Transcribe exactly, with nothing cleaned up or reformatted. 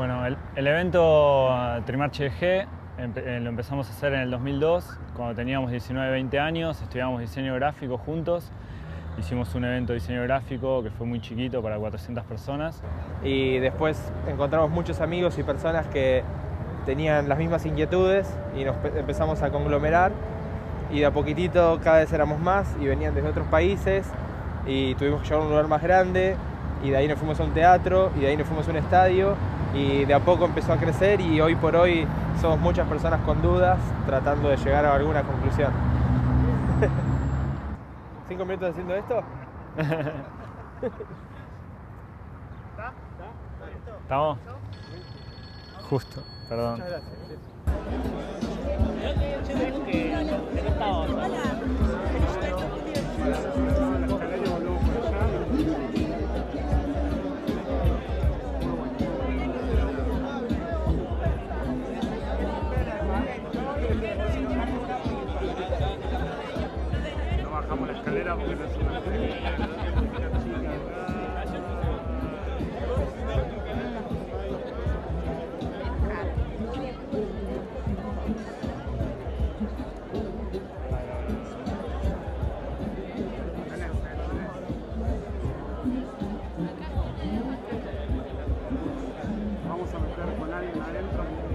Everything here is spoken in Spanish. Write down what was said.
Bueno, el, el evento Trimarchi D G empe, lo empezamos a hacer en el dos mil dos, cuando teníamos diecinueve, veinte años, estudiábamos diseño gráfico juntos. Hicimos un evento de diseño gráfico que fue muy chiquito para cuatrocientas personas. Y después encontramos muchos amigos y personas que tenían las mismas inquietudes y nos empezamos a conglomerar. Y de a poquitito cada vez éramos más y venían desde otros países y tuvimos que llegar a un lugar más grande. Y de ahí nos fuimos a un teatro, y de ahí nos fuimos a un estadio, y de a poco empezó a crecer, y hoy por hoy somos muchas personas con dudas tratando de llegar a alguna conclusión. ¿Cinco minutos haciendo esto? ¿Está? ¿Está? ¿Estamos? Justo, perdón. Muchas gracias. Porque no es una vamos a meter con alguien adentro.